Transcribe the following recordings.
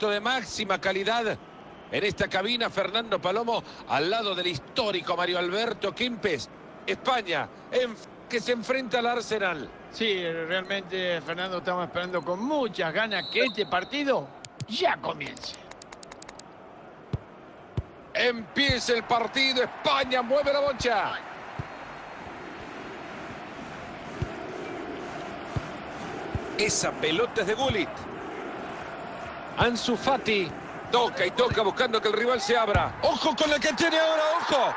De máxima calidad en esta cabina, Fernando Palomo al lado del histórico Mario Alberto Quimpes. España que se enfrenta al Arsenal. Sí, realmente, Fernando, estamos esperando con muchas ganas que este partido ya comience. Empieza el partido. España mueve la bocha. Esa pelota es de Gullit. Ansu Fati toca y toca buscando que el rival se abra. ¡Ojo con la que tiene ahora! ¡Ojo!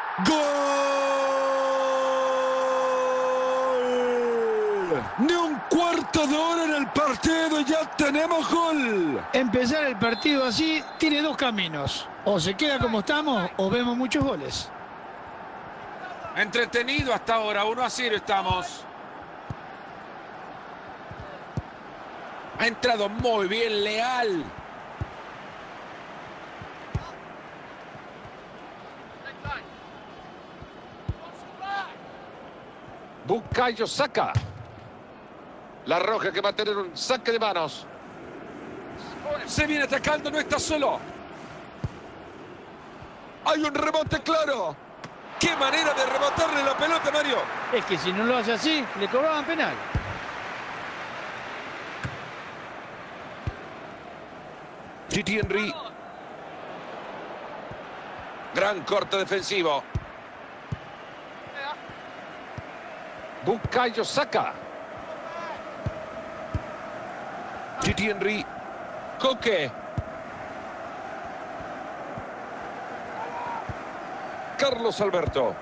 ¡Gol! Ni un cuarto de hora en el partido y ya tenemos gol. Empezar el partido así tiene dos caminos. O se queda como estamos o vemos muchos goles. Entretenido hasta ahora. 1-0 estamos. Ha entrado muy bien Leal. Bukayo saca. La roja que va a tener un saque de manos. Se viene atacando, no está solo. Hay un rebote claro. ¡Qué manera de rebotarle la pelota, Mario! Es que si no lo hace así, le cobraban penal. Thierry Henry. Gran corte defensivo. Bukayo saca. Thierry Henry. Coque. Carlos Alberto.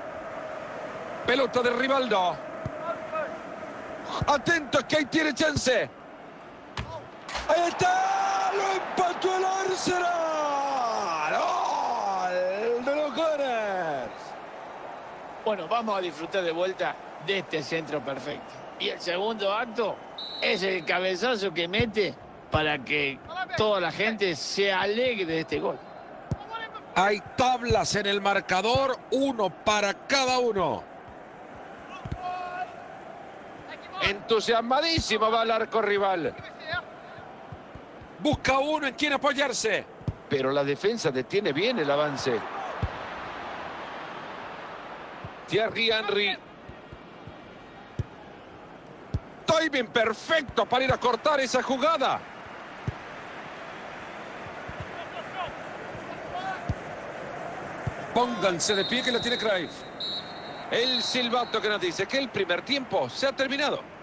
Pelota de Rivaldo. Atentos que ahí tiene chance. ¡Ahí está! ¡Lo empató el Arsenal! ¡Oh! ¡El de los goles! Bueno, vamos a disfrutar de vuelta de este centro perfecto. Y el segundo acto es el cabezazo que mete para que toda la gente se alegre de este gol. Hay tablas en el marcador, uno para cada uno. Entusiasmadísimo va al arco rival. Busca uno en quien apoyarse. Pero la defensa detiene bien el avance. Thierry Henry. Timing perfecto para ir a cortar esa jugada. Pónganse de pie que la tiene Craig. El silbato que nos dice que el primer tiempo se ha terminado.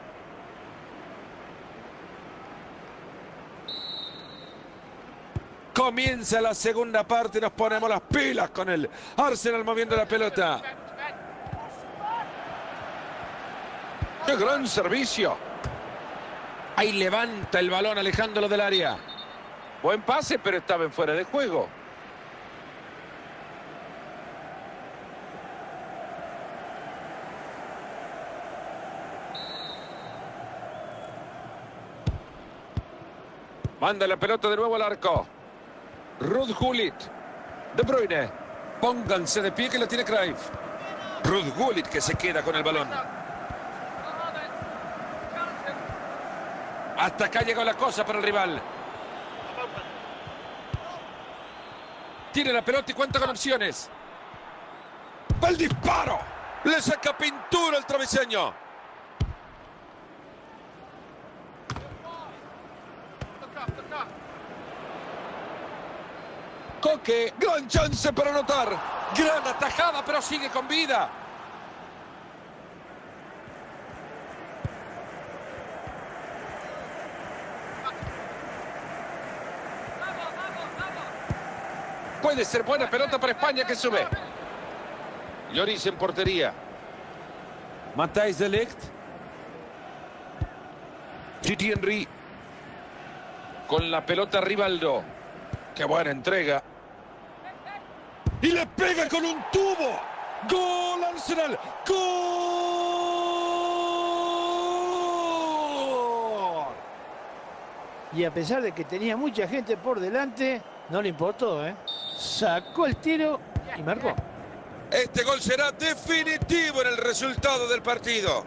Comienza la segunda parte y nos ponemos las pilas con el Arsenal moviendo la pelota. ¡Qué gran servicio! Ahí levanta el balón alejándolo del área. Buen pase, pero estaba en fuera de juego. Manda la pelota de nuevo al arco. Ruud Gullit. De Bruyne. Pónganse de pie que la tiene Cruyff. Ruud Gullit que se queda con el balón. Hasta acá llegó la cosa para el rival. Tiene la pelota y cuenta con opciones. ¡Va el disparo! Le saca pintura el travesaño. Coque, gran chance para anotar. Gran atajada, pero sigue con vida. Puede ser buena pelota para España que sube. Lloris en portería. Matthijs de Licht. Thierry Henry. Con la pelota Rivaldo. Qué buena entrega. Y le pega con un tubo. ¡Gol Arsenal! ¡Gol! Y a pesar de que tenía mucha gente por delante, no le importó, ¿eh? Sacó el tiro y marcó. Este gol será definitivo en el resultado del partido.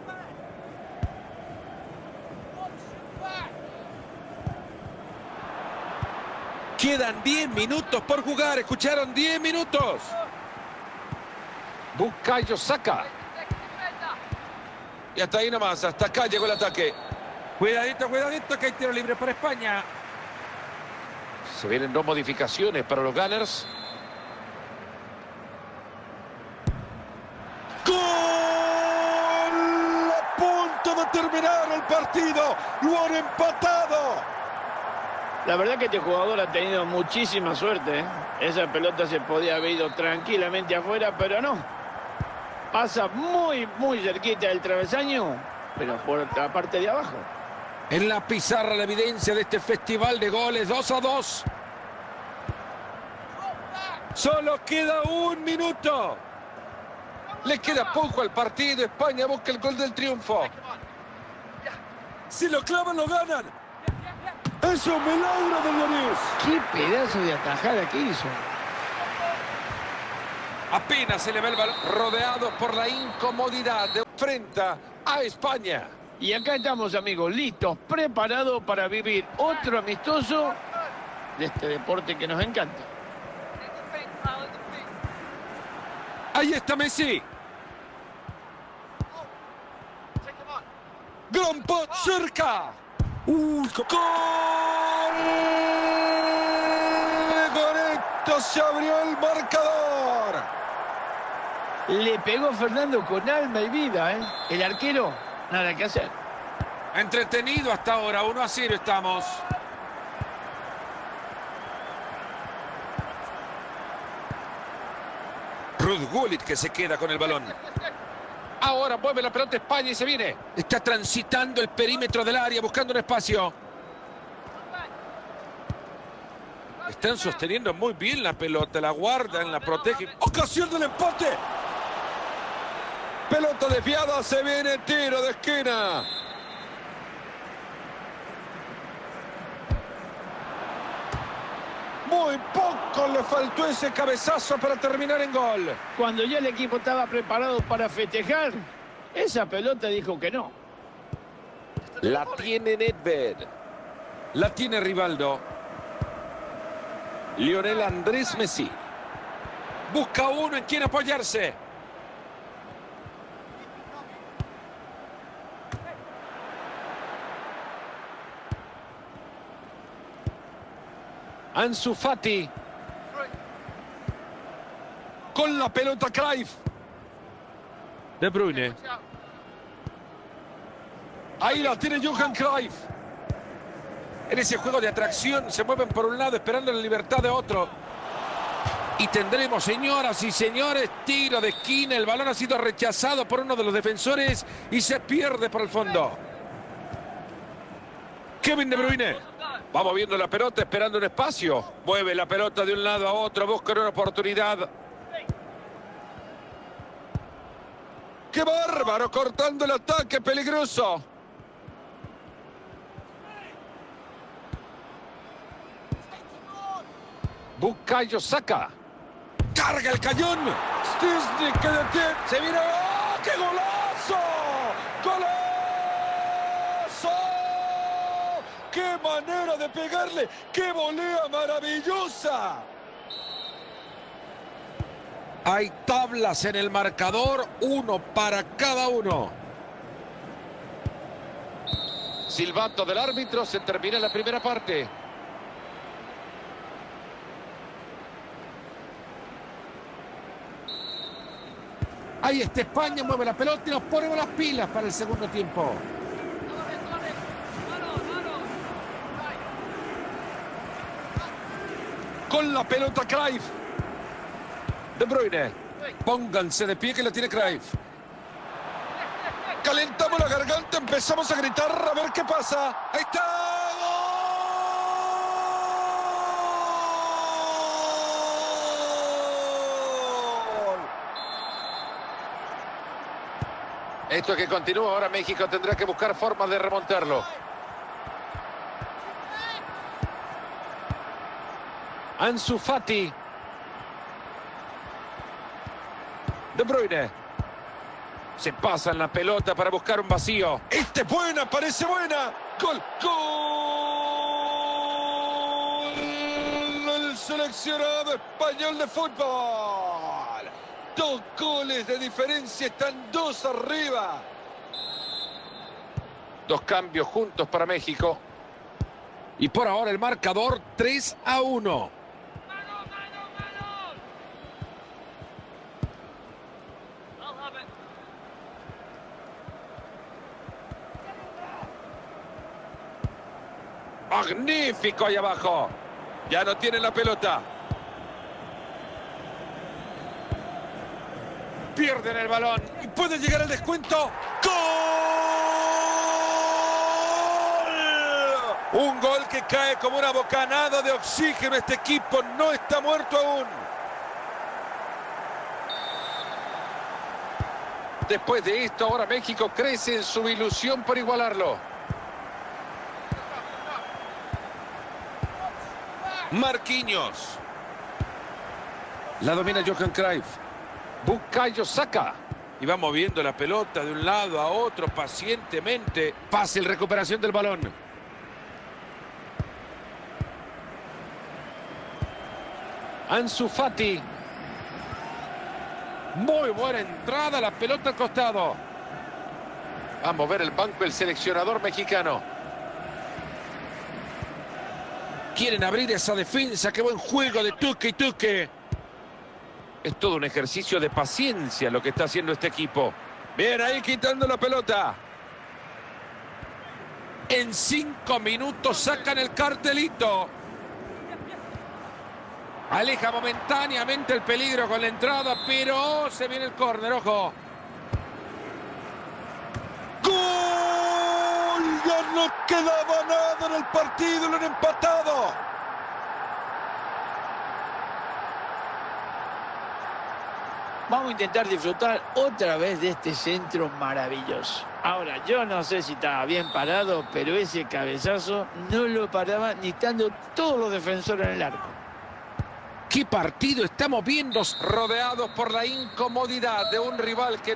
Quedan 10 minutos por jugar. Escucharon, 10 minutos. Bukayo saca. Y hasta ahí nomás, hasta acá llegó el ataque. Cuidadito, cuidadito, que hay tiro libre para España. Se vienen dos modificaciones para los Gunners. ¡Gol! A punto de terminar el partido. ¡Lo han empatado! La verdad que este jugador ha tenido muchísima suerte, ¿eh? Esa pelota se podía haber ido tranquilamente afuera, pero no. Pasa muy cerquita del travesaño, pero por la parte de abajo. En la pizarra la evidencia de este festival de goles, 2-2. Solo queda un minuto. Le queda poco al partido. España busca el gol del triunfo. Si lo clavan, lo ganan. ¡Es un milagro del Lloris! ¡Qué pedazo de atajada que hizo! Apenas se le ve el balón, rodeado por la incomodidad de frente a España. Y acá estamos, amigos, listos, preparados para vivir otro amistoso de este deporte que nos encanta. Ahí está Messi. Gran pot cerca. ¡Gol! Correcto, se abrió el marcador. Le pegó Fernando con alma y vida, ¿eh? El arquero, nada que hacer. Entretenido hasta ahora, 1-0 estamos. Ruud Gullit que se queda con el balón. Ahora mueve la pelota España y se viene. Está transitando el perímetro del área, buscando un espacio. Están sosteniendo muy bien la pelota, la guardan, la protegen. ¡Ocasión del empate! Pelota desviada, se viene tiro de esquina. Muy poco le faltó ese cabezazo para terminar en gol. Cuando ya el equipo estaba preparado para festejar, esa pelota dijo que no. La tiene Nedved. La tiene Rivaldo. Lionel Andrés Messi. Busca uno en quien apoyarse. Ansu Fati. Con la pelota Cruyff. De Bruyne. Ahí la tiene Johan Cruyff. En ese juego de atracción se mueven por un lado esperando la libertad de otro. Y tendremos, señoras y señores, tiro de esquina. El balón ha sido rechazado por uno de los defensores y se pierde por el fondo. Kevin De Bruyne. Va moviendo la pelota, esperando un espacio. Mueve la pelota de un lado a otro, busca una oportunidad. ¡Qué bárbaro! Cortando el ataque, peligroso. Bukayo saca. ¡Carga el cañón! ¡Szczęsny que detiene! ¡Se viene! ¡Oh, qué golazo! ¡Golazo! ¡Qué manera de pegarle! ¡Qué volea maravillosa! Hay tablas en el marcador, uno para cada uno. Silbato del árbitro, se termina la primera parte. Ahí está España, mueve la pelota y nos ponemos las pilas para el segundo tiempo. Con la pelota Cruyff. De Bruyne. Pónganse de pie que la tiene Cruyff. Calentamos la garganta, empezamos a gritar, a ver qué pasa. ¡Ahí está! ¡Gol! Esto que continúa, ahora México tendrá que buscar formas de remontarlo. Ansu Fati. De Bruyne. Se pasa en la pelota para buscar un vacío. Este es buena, parece buena. Gol, gol. seleccionado español de fútbol. 2 goles de diferencia, están 2 arriba. 2 cambios juntos para México. Y por ahora el marcador 3-1. Magnífico ahí abajo. Ya no tienen la pelota. Pierden el balón. Y puede llegar el descuento. ¡Gol! Un gol que cae como una bocanada de oxígeno. Este equipo no está muerto aún. Después de esto, ahora México crece en su ilusión por igualarlo. Marquinhos. La domina Johan Cruyff. Bukayo saca. Y va moviendo la pelota de un lado a otro pacientemente. Fácil recuperación del balón. Ansu Fati. Muy buena entrada. La pelota al costado. Va a mover el banco el seleccionador mexicano. Quieren abrir esa defensa. ¡Qué buen juego de toque y toque! Es todo un ejercicio de paciencia lo que está haciendo este equipo. Bien, ahí quitando la pelota. En 5 minutos sacan el cartelito. Aleja momentáneamente el peligro con la entrada, pero se viene el córner, ojo. Ya no quedaba nada en el partido, lo han empatado. Vamos a intentar disfrutar otra vez de este centro maravilloso. Ahora, yo no sé si estaba bien parado, pero ese cabezazo no lo paraba ni estando todos los defensores en el arco. ¿Qué partido estamos viendo? Rodeados por la incomodidad de un rival que